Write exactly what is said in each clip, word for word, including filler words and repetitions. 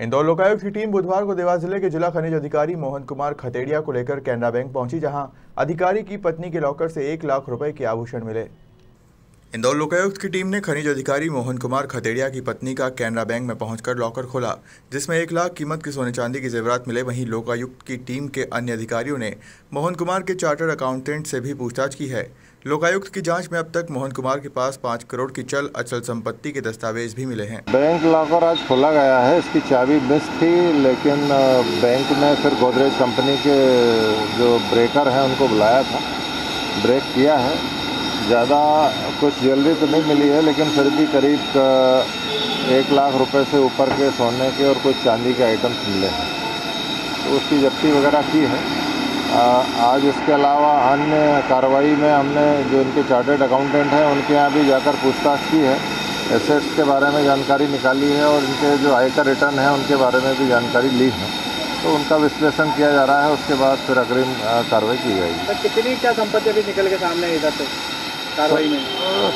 इंदौर लोकायुक्त की टीम बुधवार को देवास जिले के जिला खनिज अधिकारी मोहन कुमार खतेड़िया को लेकर कैनरा बैंक पहुंची, जहां अधिकारी की पत्नी के लॉकर से एक लाख रुपए के आभूषण मिले। इंदौर लोकायुक्त की टीम ने खनिज अधिकारी मोहन कुमार खतेड़िया की पत्नी का कैनरा बैंक में पहुंचकर लॉकर खोला, जिसमें एक लाख कीमत के सोने चांदी के जेवरात मिले। वहीं लोकायुक्त की टीम के अन्य अधिकारियों ने मोहन कुमार के चार्टर्ड अकाउंटेंट से भी पूछताछ की है। लोकायुक्त की जांच में अब तक मोहन कुमार के पास पाँच करोड़ की चल अचल संपत्ति के दस्तावेज भी मिले हैं। बैंक लॉकर आज खोला गया है, इसकी चाबी मिस थी, लेकिन बैंक में फिर गोदरेज कंपनी के जो ब्रेकर हैं उनको बुलाया था, ब्रेक किया है। ज़्यादा कुछ ज्वेलरी तो नहीं मिली है, लेकिन फिर भी करीब एक लाख रुपए से ऊपर के सोने के और कुछ चांदी के आइटम्स मिले हैं, तो उसकी जब्ती वगैरह की है आज। इसके अलावा अन्य कार्रवाई में हमने जो इनके चार्टर्ड अकाउंटेंट हैं उनके यहाँ भी जाकर पूछताछ की है, एसेट्स के बारे में जानकारी निकाली है और इनके जो आयकर रिटर्न है उनके बारे में भी जानकारी ली है, तो उनका विश्लेषण किया जा रहा है। उसके बाद फिर अग्रिम कार्रवाई की जाएगी। कितनी क्या संपत्ति अभी निकल के सामने इधर से कार्रवाई में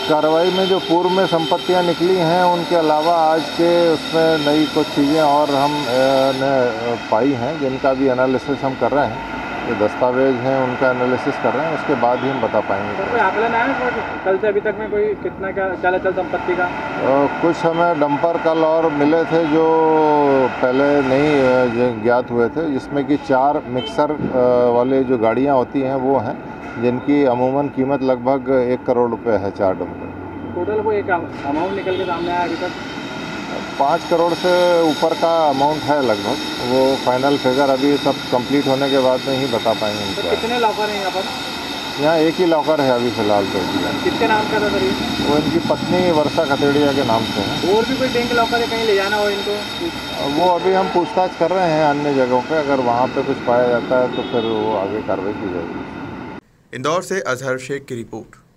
कार्रवाई में जो पूर्व में संपत्तियां निकली हैं उनके अलावा आज के उसमें नई कुछ चीज़ें और हम ने पाई हैं, जिनका भी एनालिसिस हम कर रहे हैं। जो दस्तावेज हैं उनका एनालिसिस कर रहे हैं, उसके बाद ही हम बता पाएंगे। कोई आकलन आया है कल से अभी तक में कोई कितना का चल अचल संपत्ति का? कुछ हमें डंपर कल और मिले थे जो पहले नहीं ज्ञात हुए थे, जिसमें कि चार मिक्सर वाले जो गाड़ियाँ होती हैं वो हैं, जिनकी अमूमन कीमत लगभग एक करोड़ रुपए है। चार डंपर टोटल वो एक अमाउंट निकल के सामने आया अभी तक पाँच करोड़ से ऊपर का अमाउंट है लगभग। वो फाइनल फिगर अभी सब कंप्लीट होने के बाद में ही बता पाएंगे। तो कितने लॉकर हैं यहाँ पर? यहाँ एक ही लॉकर है अभी फिलहाल। तो किसके नाम का था सर? वो इनकी पत्नी वर्षा खतेड़िया के नाम से है। और भी कोई बैंक लॉकर है कहीं ले जाना हो इनको? वो अभी हम पूछताछ कर रहे हैं अन्य जगहों पर, अगर वहाँ पर कुछ पाया जाता है तो फिर वो आगे कार्रवाई की जाएगी। इंदौर से अजहर शेख की रिपोर्ट।